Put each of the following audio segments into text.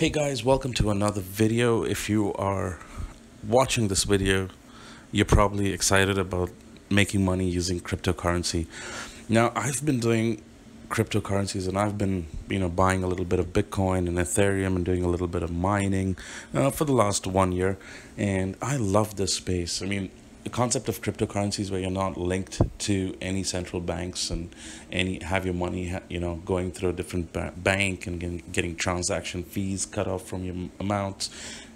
Hey guys, welcome to another video. If you are watching this video, you're probably excited about making money using cryptocurrency. Now, I've been doing cryptocurrencies and I've been, buying a little bit of Bitcoin and Ethereum and doing a little bit of mining for the last 1 year. And I love this space. I mean, the concept of cryptocurrencies where you're not linked to any central banks and have your money, going through a different bank and getting transaction fees cut off from your amounts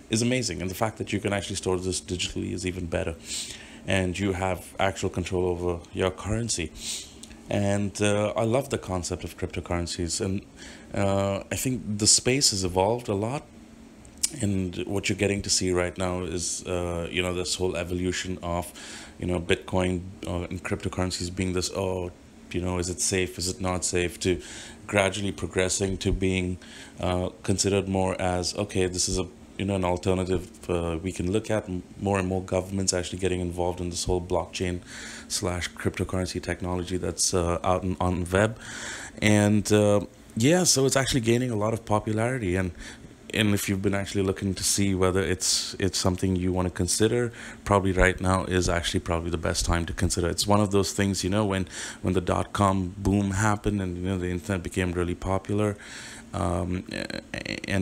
is amazing. And the fact that you can actually store this digitally is even better. And you have actual control over your currency. And I love the concept of cryptocurrencies. And I think the space has evolved a lot. And what you're getting to see right now is, this whole evolution of, Bitcoin and cryptocurrencies being this, is it safe? Is it not safe? To gradually progressing to being considered more as, okay, this is a, an alternative we can look at. More and more governments actually getting involved in this whole blockchain / cryptocurrency technology that's out on the web. And yeah, so it's actually gaining a lot of popularity. And if you've been actually looking to see whether it's something you want to consider, probably right now is actually probably the best time to consider. It's one of those things, when the dot-com boom happened and, the internet became really popular and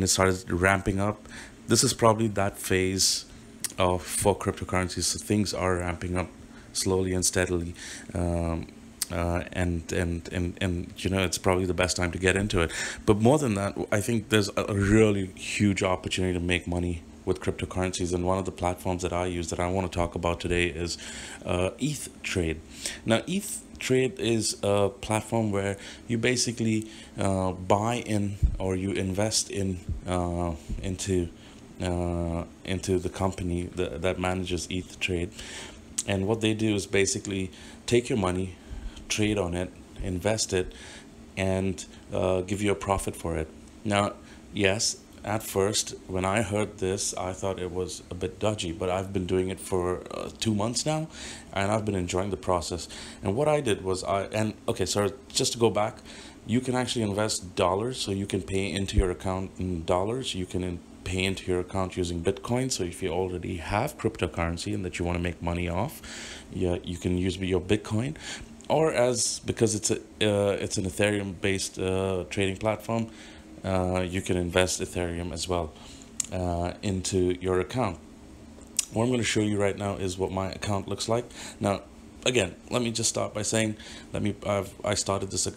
it started ramping up. This is probably that phase for cryptocurrencies. So things are ramping up slowly and steadily. It's probably the best time to get into it. But more than that, I think there's a really huge opportunity to make money with cryptocurrencies. And one of the platforms that I use that I want to talk about today is ETH Trade. Now, ETH Trade is a platform where you basically buy in or you invest in into the company that manages ETH Trade. And what they do is basically take your money, trade on it, invest it, and give you a profit for it. Now, yes, at first, when I heard this, I thought it was a bit dodgy, but I've been doing it for 2 months now, and I've been enjoying the process. And what I did was, so just to go back, you can actually invest dollars, so you can pay into your account in dollars, you can pay into your account using Bitcoin. So if you already have cryptocurrency and that you want to make money off, you can use your Bitcoin. Or because it's an Ethereum-based trading platform, you can invest Ethereum as well into your account. What I'm going to show you right now is what my account looks like. Now, again, let me just start by saying, I started this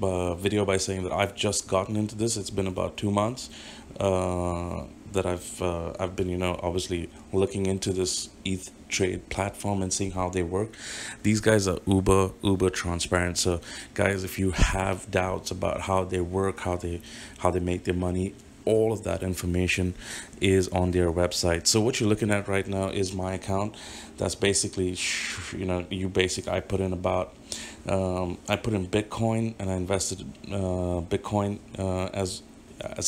video by saying that I've just gotten into this. It's been about 2 months that I've been, obviously looking into this ETH Trade platform and seeing how they work. These guys are uber transparent. So guys, if you have doubts about how they work, how they make their money, all of that information is on their website. So what you're looking at right now is my account. That's basically, I put in about, I put in Bitcoin and I invested Bitcoin as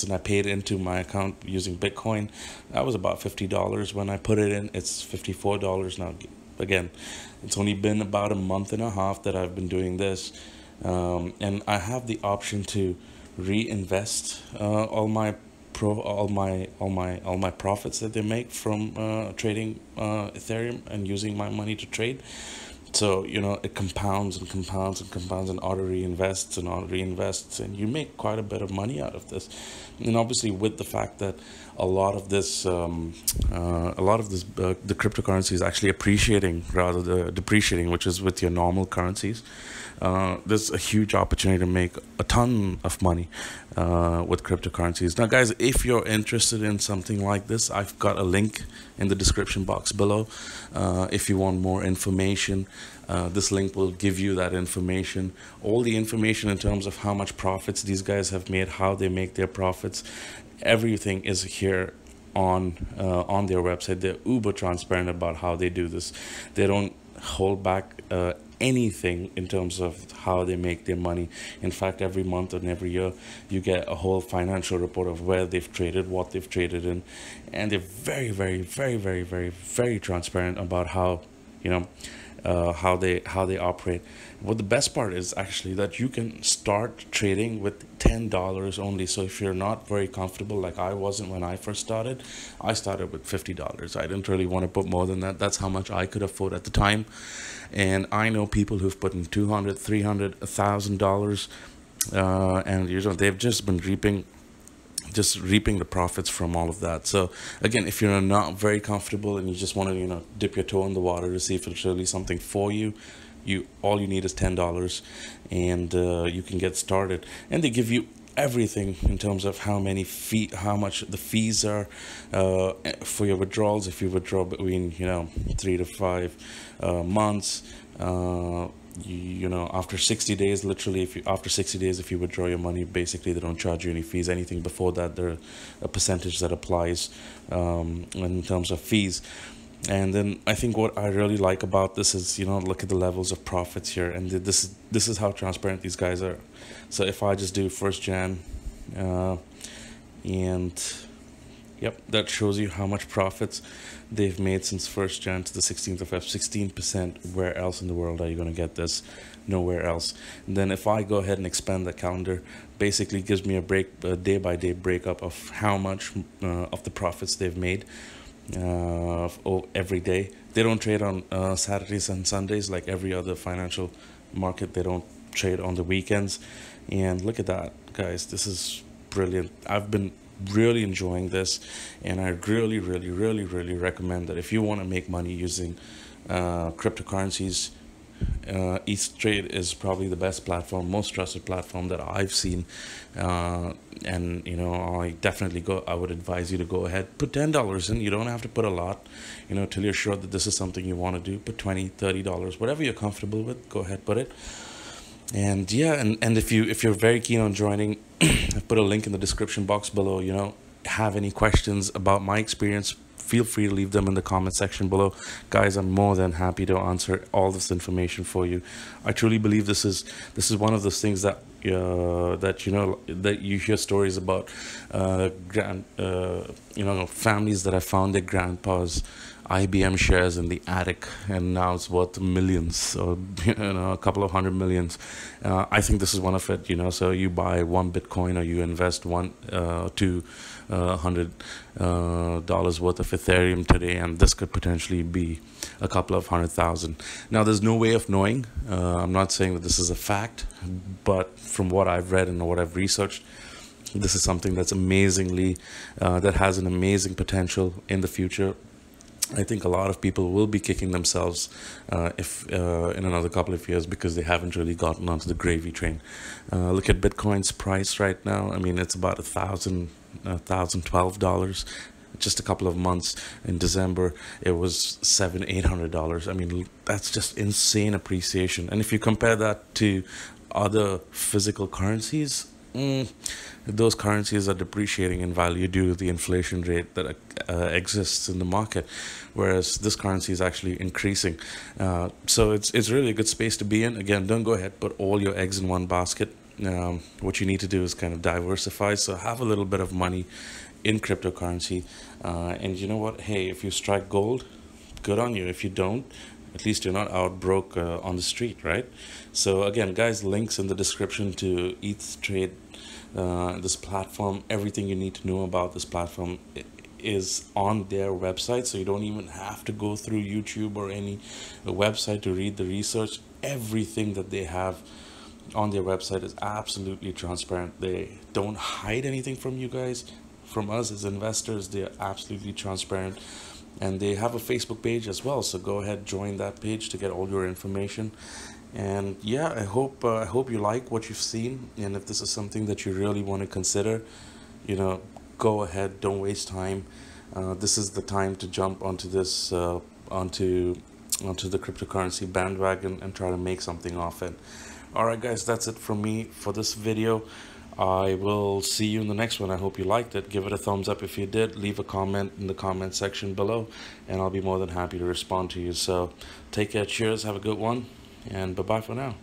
in I paid into my account using Bitcoin. That was about $50 when I put it in. It's $54 now. Again, it's only been about a month and a half that I've been doing this. And I have the option to reinvest all my profits that they make from trading Ethereum and using my money to trade. So, it compounds and compounds and compounds and auto-reinvests and auto-reinvests, and you make quite a bit of money out of this. And obviously with the fact that the cryptocurrency is actually appreciating rather than depreciating, which is with your normal currencies, there's a huge opportunity to make a ton of money with cryptocurrencies. Now, guys, if you're interested in something like this, I've got a link in the description box below. If you want more information, this link will give you that information, all the information in terms of how much profits these guys have made, how they make their profits. Everything is here on their website. They're uber transparent about how they do this. They don't hold back anything in terms of how they make their money. In fact, every month and every year, you get a whole financial report of where they've traded, what they've traded in. And they're very, very, very, very, very, very transparent about how, how they operate. But the best part is actually that you can start trading with $10 only. So if you're not very comfortable, like I wasn't when I first started, I started with $50. I didn't really want to put more than that. That's how much I could afford at the time. And I know people who've put in $200, $300, $1,000, and they've just been reaping the profits from all of that. So again, if you're not very comfortable and you just want to dip your toe in the water to see if it's really something for you, all you need is $10, and you can get started. And they give you everything in terms of how much the fees are for your withdrawals. If you withdraw between 3 to 5 months, after 60 days, literally, if you withdraw your money, basically they don't charge you any fees. Anything before that, there are a percentage that applies in terms of fees. And then I think what I really like about this is, look at the levels of profits here, and this is how transparent these guys are. So if I just do 1st Jan, and yep, that shows you how much profits they've made since 1st Jan to the 16th of Feb, 16%. Where else in the world are you going to get this? Nowhere else. And then if I go ahead and expand the calendar, basically gives me a day-by-day breakup of how much of the profits they've made every day. They don't trade on Saturdays and Sundays like every other financial market. They don't trade on the weekends. And look at that, guys. This is brilliant. I've been really enjoying this, and I really recommend that if you want to make money using cryptocurrencies, ETH Trade is probably the best platform, most trusted platform that I've seen, and I would advise you to go ahead, put $10 in. You don't have to put a lot, till you're sure that this is something you want to do. Put $20, $30, whatever you're comfortable with, go ahead, put it. And yeah, and if you're very keen on joining, I've put a link in the description box below. Have any questions about my experience, feel free to leave them in the comment section below. Guys, I'm more than happy to answer all this information for you. I truly believe this is one of those things that that you hear stories about, families that have found their grandpa's IBM shares in the attic, and now it's worth millions, or a couple of hundred millions. I think this is one of it. So you buy 1 Bitcoin, or you invest $100 worth of Ethereum today, and this could potentially be a couple of 100,000. Now, there's no way of knowing. I'm not saying that this is a fact, but from what I've read and what I've researched, this is something that's that has an amazing potential in the future. I think a lot of people will be kicking themselves in another couple of years, because they haven't really gotten onto the gravy train. Look at Bitcoin's price right now. I mean, it's about $1,012. Just a couple of months in December, it was $700–800. I mean, that's just insane appreciation. And if you compare that to other physical currencies, those currencies are depreciating in value due to the inflation rate that exists in the market, whereas this currency is actually increasing. So it's really a good space to be in. Again, don't go ahead, put all your eggs in one basket. What you need to do is kind of diversify. So have a little bit of money in cryptocurrency, and you know what, hey, if you strike gold, good on you. If you don't, at least you're not out broke on the street, right? So again, guys, links in the description to ETH Trade, this platform. Everything you need to know about this platform is on their website, so you don't even have to go through YouTube or any website to read the research. Everything that they have on their website is absolutely transparent. They don't hide anything from you guys, from us as investors. They are absolutely transparent. And they have a Facebook page as well, so go ahead, join that page to get all your information. And yeah, I hope you like what you've seen, and if this is something that you really want to consider, go ahead, don't waste time. This is the time to jump onto this onto the cryptocurrency bandwagon and try to make something off it. All right, guys, that's it from me for this video. I will see you in the next one. I hope you liked it. Give it a thumbs up if you did. Leave a comment in the comment section below, and I'll be more than happy to respond to you. So take care. Cheers. Have a good one, and bye-bye for now.